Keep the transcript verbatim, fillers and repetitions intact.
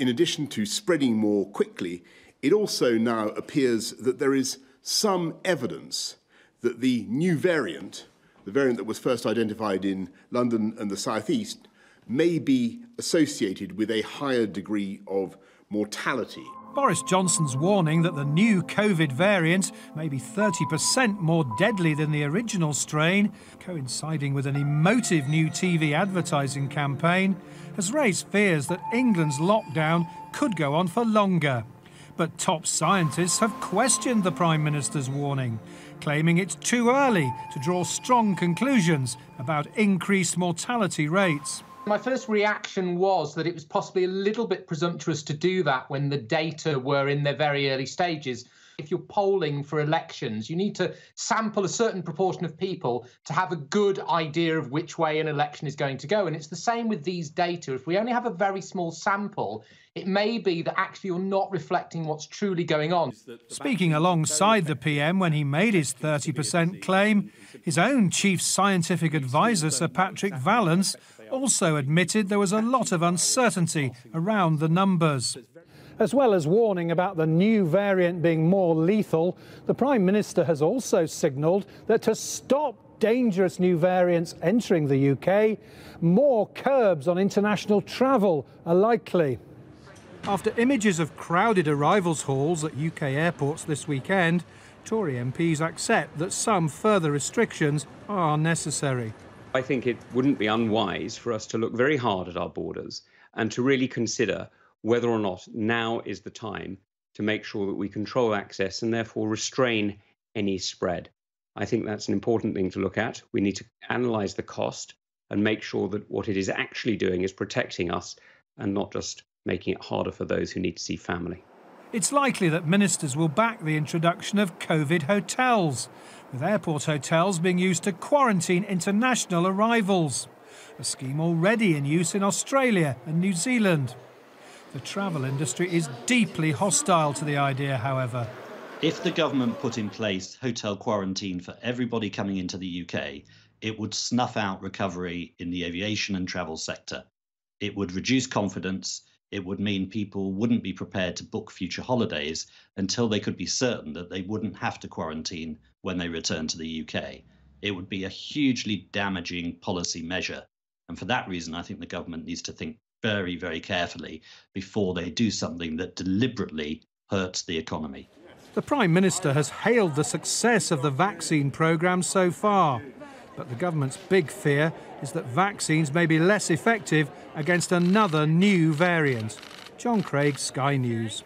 in addition to spreading more quickly, it also now appears that there is some evidence that the new variant, the variant that was first identified in London and the southeast, may be associated with a higher degree of mortality. Boris Johnson's warning that the new COVID variant may be thirty percent more deadly than the original strain, coinciding with an emotive new T V advertising campaign, has raised fears that England's lockdown could go on for longer. But top scientists have questioned the Prime Minister's warning, claiming it's too early to draw strong conclusions about increased mortality rates. My first reaction was that it was possibly a little bit presumptuous to do that when the data were in their very early stages. If you're polling for elections, you need to sample a certain proportion of people to have a good idea of which way an election is going to go. And it's the same with these data. If we only have a very small sample, it may be that actually you're not reflecting what's truly going on. Speaking alongside the P M when he made his thirty percent claim, his own chief scientific advisor, Sir Patrick Vallance, also admitted there was a lot of uncertainty around the numbers. As well as warning about the new variant being more lethal, the Prime Minister has also signalled that to stop dangerous new variants entering the U K, more curbs on international travel are likely. After images of crowded arrivals halls at U K airports this weekend, Tory M Ps accept that some further restrictions are necessary. I think it wouldn't be unwise for us to look very hard at our borders and to really consider whether or not now is the time to make sure that we control access and therefore restrain any spread. I think that's an important thing to look at. We need to analyse the cost and make sure that what it is actually doing is protecting us and not just making it harder for those who need to see family. It's likely that ministers will back the introduction of COVID hotels, with airport hotels being used to quarantine international arrivals, a scheme already in use in Australia and New Zealand. The travel industry is deeply hostile to the idea, however. If the government put in place hotel quarantine for everybody coming into the U K, it would snuff out recovery in the aviation and travel sector. It would reduce confidence. It would mean people wouldn't be prepared to book future holidays until they could be certain that they wouldn't have to quarantine when they return to the U K. It would be a hugely damaging policy measure. And for that reason, I think the government needs to think very, very carefully before they do something that deliberately hurts the economy. The Prime Minister has hailed the success of the vaccine programme so far. But the government's big fear is that vaccines may be less effective against another new variant. John Craig, Sky News.